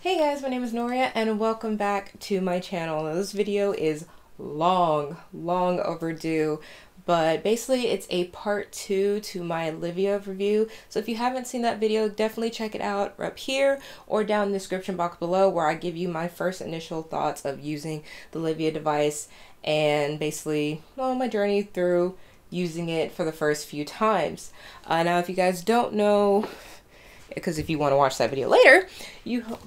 Hey guys, my name is Noria and welcome back to my channel. Now, this video is long overdue, but basically it's a part two to my Livia review. So if you haven't seen that video, definitely check it out up here or down in the description box below, where I give you my first initial thoughts of using the Livia device and basically my journey through using it for the first few times. Now if you guys don't know, because if you want to watch that video later,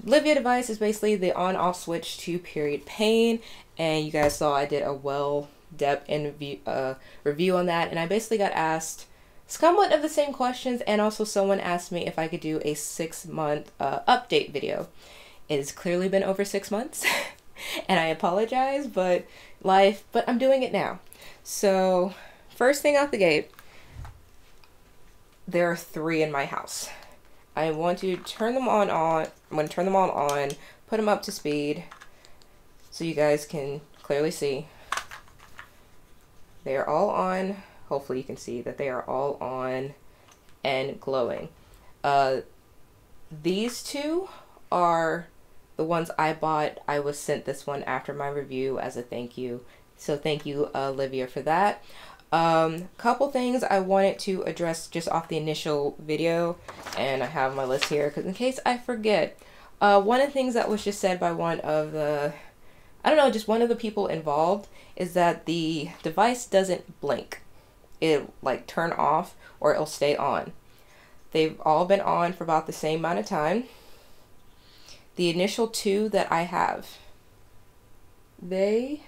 Livia device is basically the on-off switch to period pain, and you guys saw I did a well-in-depth review on that, and I basically got asked somewhat of the same questions, and also someone asked me if I could do a 6-month update video. It has clearly been over 6 months, and I apologize, but life, but I'm doing it now. So first thing out the gate, there are 3 in my house. I want to turn them on. I'm going to turn them all on, put them up to speed so you guys can clearly see. They are all on. Hopefully you can see that they are all on and glowing. These 2 are the ones I bought. I was sent this one after my review as a thank you. So thank you, Livia, for that. Couple things I wanted to address just off the initial video, and I have my list here because in case I forget. One of the things that was just said by one of the, just one of the people involved, is that the device doesn't blink. It'll like turn off or it'll stay on. They've all been on for about the same amount of time. The initial 2 that I have, they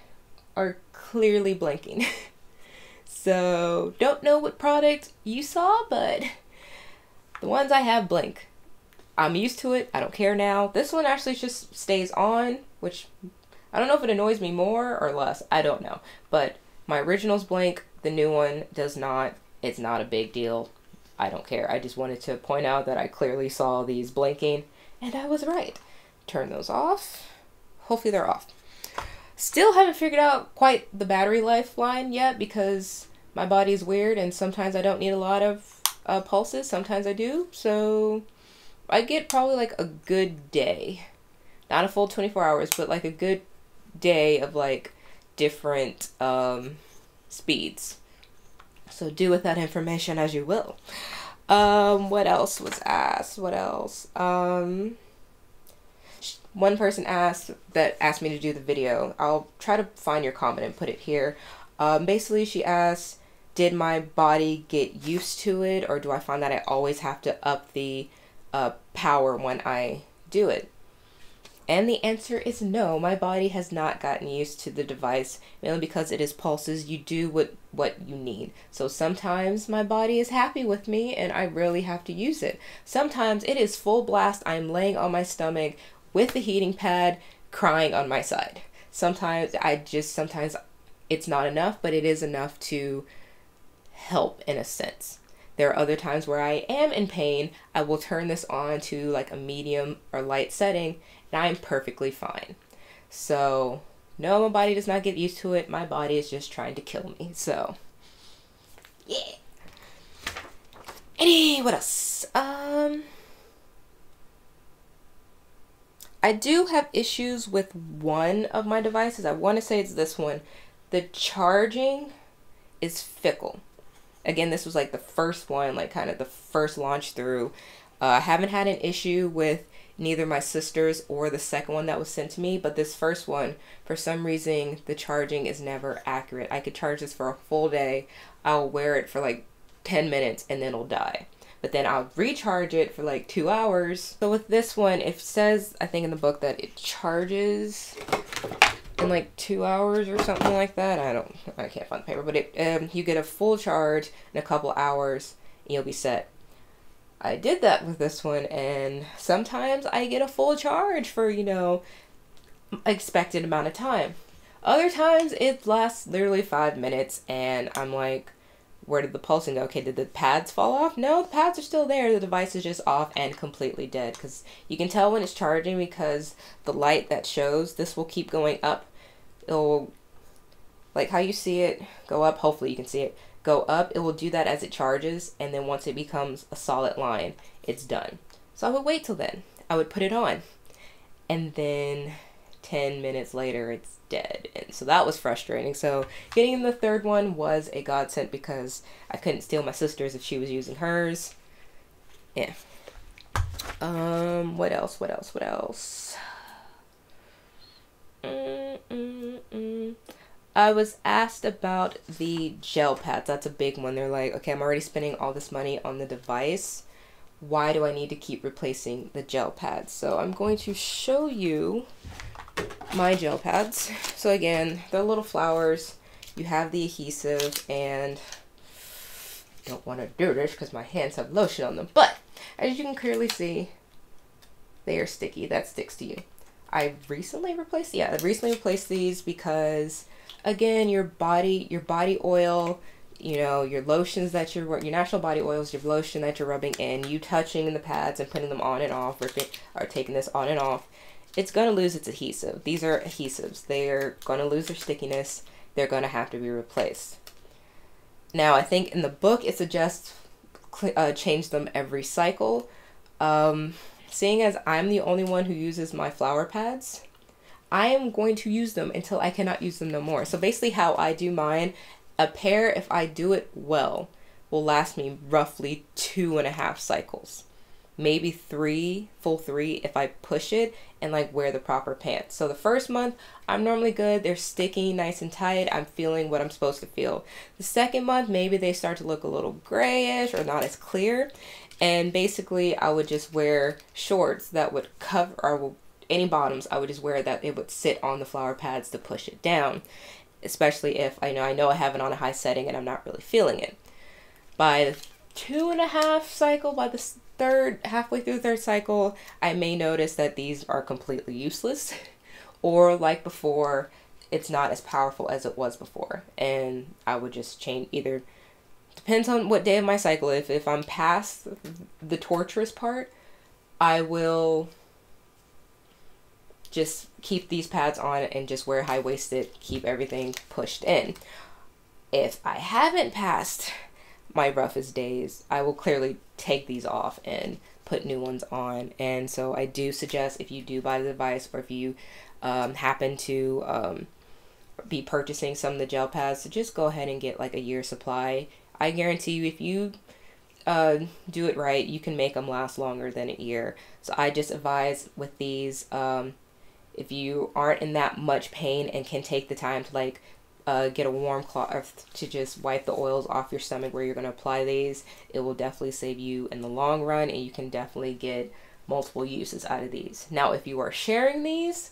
are clearly blinking. So don't know what product you saw, but the ones I have blink. I'm used to it. I don't care now. This one actually just stays on, which I don't know if it annoys me more or less. I don't know. But my originals blink. The new one does not. It's not a big deal. I don't care. I just wanted to point out that I clearly saw these blinking, and I was right. Turn those off. Hopefully they're off. Still haven't figured out quite the battery lifeline yet, because my body's weird and sometimes I don't need a lot of pulses, sometimes I do. So I get probably like a good day, not a full 24 hours, but like a good day of like different speeds. So do with that information as you will. What else was asked? What else? One person asked me to do the video. I'll try to find your comment and put it here. Basically, she asked, did my body get used to it, or do I find that I always have to up the power when I do it? And the answer is no. My body has not gotten used to the device, mainly because it is pulses. You do what you need. So sometimes my body is happy with me and I really have to use it. Sometimes it is full blast. I'm laying on my stomach with the heating pad, crying on my side. Sometimes sometimes it's not enough, but it is enough to help in a sense. There are other times where I am in pain. I will turn this on to like a medium or light setting and I'm perfectly fine. So no, my body does not get used to it. My body is just trying to kill me. So yeah. What else? I do have issues with one of my devices. I want to say it's this one. The charging is fickle. Again, this was like the first one, like kind of the first launch through. I haven't had an issue with neither my sister's or the second one that was sent to me, but this first one, for some reason, the charging is never accurate. I could charge this for a full day. I'll wear it for like 10 minutes and then it'll die. But then I'll recharge it for like 2 hours. So with this one, it says, I think in the book, that it charges in like 2 hours or something like that. I can't find the paper, but it you get a full charge in a couple hours and you'll be set. I did that with this one, and sometimes I get a full charge for, you know, expected amount of time. Other times it lasts literally 5 minutes and I'm like, where did the pulsing go? Okay, did the pads fall off? No, the pads are still there. The device is just off and completely dead, because you can tell when it's charging because the light that shows, this will keep going up. It'll, like how you see it, go up. Hopefully you can see it. Go up. It will do that as it charges, and then once it becomes a solid line, it's done. So I would wait till then. I would put it on. and then 10 minutes later it's dead. And so that was frustrating. So getting in the third one was a godsend because I couldn't steal my sister's if she was using hers. Yeah. What else? I was asked about the gel pads. That's a big one. They're like, okay, I'm already spending all this money on the device. Why do I need to keep replacing the gel pads? So I'm going to show you my gel pads. So again, they're little flowers. You have the adhesive, and I don't want to do this because my hands have lotion on them. But as you can clearly see, they are sticky. That sticks to you. I recently replaced these because, again, your body oil, you know, your lotions that your natural body oils, your lotion that you're rubbing in, you touching the pads and putting them on and off, or taking this on and off, it's going to lose its adhesive. These are adhesives. They're going to lose their stickiness. They're going to have to be replaced. Now, I think in the book it suggests change them every cycle. Seeing as I'm the only one who uses my flower pads, I am going to use them until I cannot use them no more. So basically how I do mine, a pair, if I do it well, will last me roughly 2.5 cycles. Maybe full three if I push it and like wear the proper pants. So the first month, I'm normally good. They're sticky, nice and tight. I'm feeling what I'm supposed to feel. The second month, maybe they start to look a little grayish or not as clear. And basically I would just wear shorts that would cover, or any bottoms I would just wear that it would sit on the flower pads to push it down. Especially if I know I have it on a high setting and I'm not really feeling it. By the 2.5 cycle, by the halfway through the third cycle, I may notice that these are completely useless, or like before, it's not as powerful as it was before, and I would just change. Either depends on what day of my cycle. If I'm past the torturous part, I will just keep these pads on and just wear high-waisted, keep everything pushed in. If I haven't passed my roughest days, I will clearly take these off and put new ones on. And so I do suggest, if you do buy the device, or if you happen to be purchasing some of the gel pads, to just go ahead and get like a year's supply. I guarantee you, if you do it right, you can make them last longer than a year. So I just advise with these, if you aren't in that much pain and can take the time to like get a warm cloth to just wipe the oils off your stomach where you're going to apply these, it will definitely save you in the long run, and you can definitely get multiple uses out of these. Now, if you are sharing these,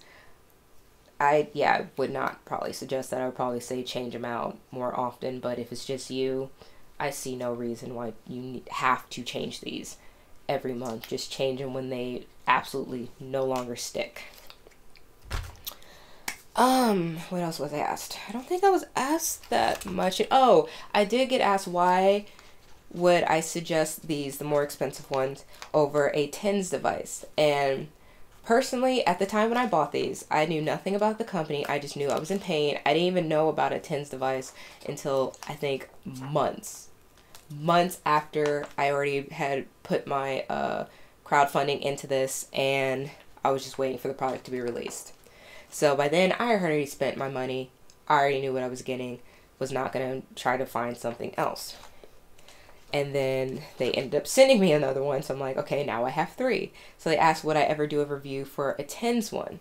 I would not probably suggest that. I would probably say change them out more often, but if it's just you, I see no reason why you have to change these every month. Just change them when they absolutely no longer stick. What else was I asked? I don't think I was asked that much. Oh, I did get asked why would I suggest these, the more expensive ones, over a TENS device. And personally, at the time when I bought these, I knew nothing about the company. I just knew I was in pain. I didn't even know about a TENS device until I think months after I already had put my crowdfunding into this, and I was just waiting for the product to be released. So by then, I already spent my money. I already knew what I was getting. Was not going to try to find something else. And then they ended up sending me another one. So I'm like, okay, now I have 3. So they asked, would I ever do a review for a TENS one?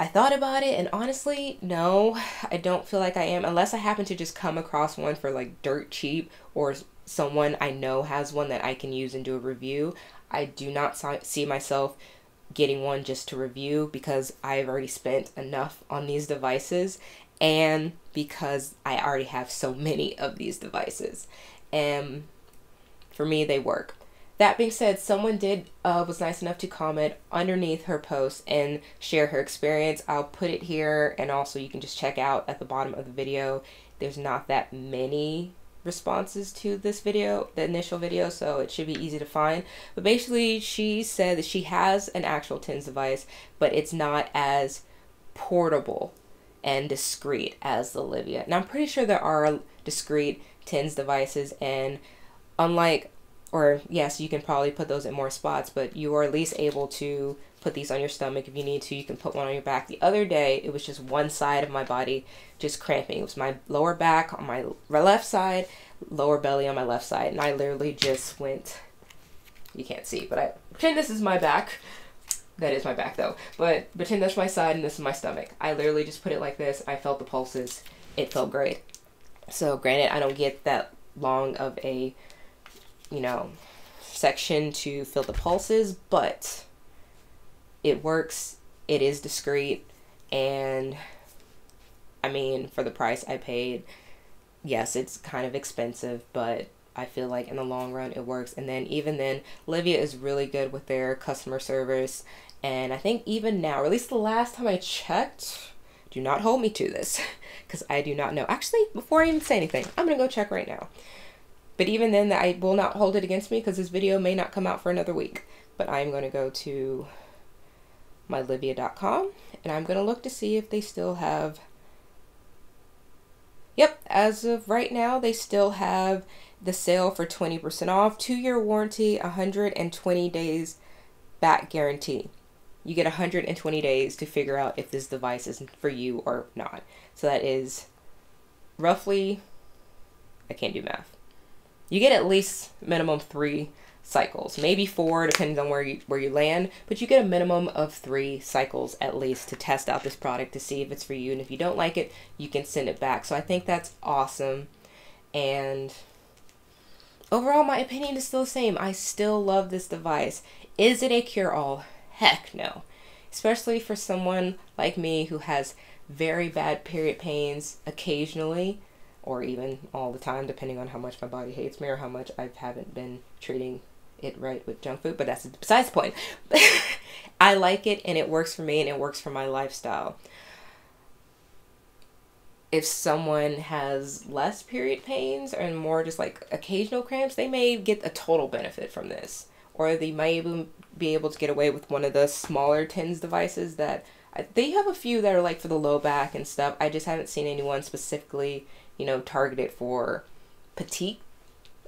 I thought about it, and honestly, no, I don't feel like I am. Unless I happen to just come across one for like dirt cheap, or someone I know has one that I can use and do a review. I do not see myself getting one just to review, because I've already spent enough on these devices, and because I already have so many of these devices, and for me they work. That being said, someone did was nice enough to comment underneath her post and share her experience. I'll put it here, and also you can just check out at the bottom of the video. There's not that many responses to this video, the initial video, so it should be easy to find. But basically, she said that she has an actual TENS device, but it's not as portable and discreet as the Livia. Now, I'm pretty sure there are discreet TENS devices, and unlike, or yes, you can probably put those in more spots, but you are at least able to put these on your stomach if you need to. You can put one on your back. The other day, it was just one side of my body just cramping. It was my lower back on my left side, lower belly on my left side. And I literally just went, you can't see, but I pretend this is my back. That is my back though. But pretend that's my side and this is my stomach. I literally just put it like this. I felt the pulses. It felt great. So granted, I don't get that long of a, you know, section to feel the pulses, but it works. It is discreet. And I mean, for the price I paid, yes, it's kind of expensive, but I feel like in the long run it works. And then even then, Livia is really good with their customer service. And I think even now, or at least the last time I checked, do not hold me to this because I do not know. Actually, before I even say anything, I'm going to go check right now. But even then, I will not hold it against me because this video may not come out for another week. But I'm going to go to mylivia.com and I'm going to look to see if they still have... Yep, as of right now, they still have the sale for 20% off, 2-year warranty, 120 days back guarantee. You get 120 days to figure out if this device is for you or not. So that is roughly, I can't do math. You get at least minimum 3 cycles, maybe 4, depending on where you land, but you get a minimum of 3 cycles at least to test out this product to see if it's for you. And if you don't like it, you can send it back. So I think that's awesome. And overall, my opinion is still the same. I still love this device. Is it a cure-all? Heck no. Especially for someone like me who has very bad period pains occasionally, or even all the time, depending on how much my body hates me or how much I haven't been treating it right with junk food, but that's besides the point. I like it and it works for me and it works for my lifestyle. If someone has less period pains and more just like occasional cramps, they may get a total benefit from this, or they might even be able to get away with one of the smaller TENS devices that they have a few that are like for the low back and stuff. I just haven't seen anyone specifically, you know, targeted for petite.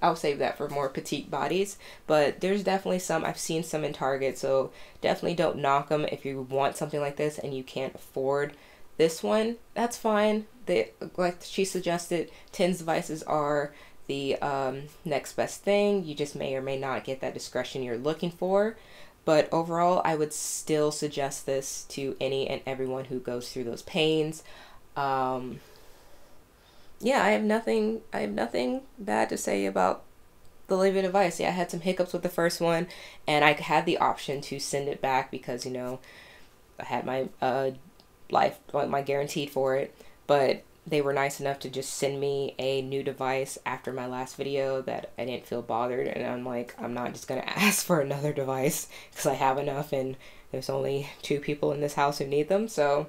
I'll save that for more petite bodies, but there's definitely some. I've seen some in Target, so definitely don't knock them. If you want something like this and you can't afford this one, that's fine. They, like she suggested, TENS devices are the next best thing. You just may or may not get that discretion you're looking for. But overall, I would still suggest this to any and everyone who goes through those pains. Yeah, I have nothing bad to say about the Livia device. Yeah, I had some hiccups with the first one, and I had the option to send it back because, you know, I had my my guaranteed for it, but they were nice enough to just send me a new device after my last video that I didn't feel bothered. And I'm like, I'm not just going to ask for another device because I have enough and there's only 2 people in this house who need them. So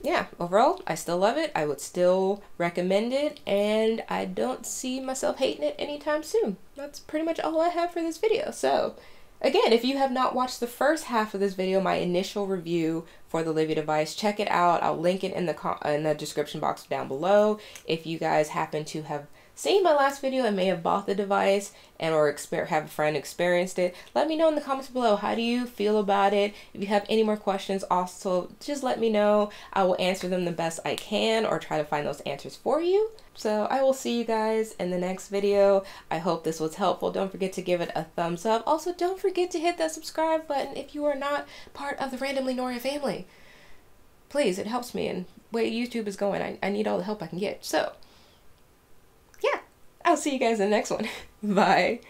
yeah, overall, I still love it. I would still recommend it, and I don't see myself hating it anytime soon. That's pretty much all I have for this video. So again, if you have not watched the first half of this video, my initial review for the Livia device, check it out. I'll link it in the description box down below. If you guys happen to have seen my last video and may have bought the device and or have a friend experienced it, let me know in the comments below. How do you feel about it? If you have any more questions, also just let me know. I will answer them the best I can or try to find those answers for you. So I will see you guys in the next video. I hope this was helpful. Don't forget to give it a thumbs up. Also, don't forget to hit that subscribe button if you are not part of the Randomly Noria family. Please, it helps me. And the way YouTube is going, I need all the help I can get. So yeah, I'll see you guys in the next one. Bye.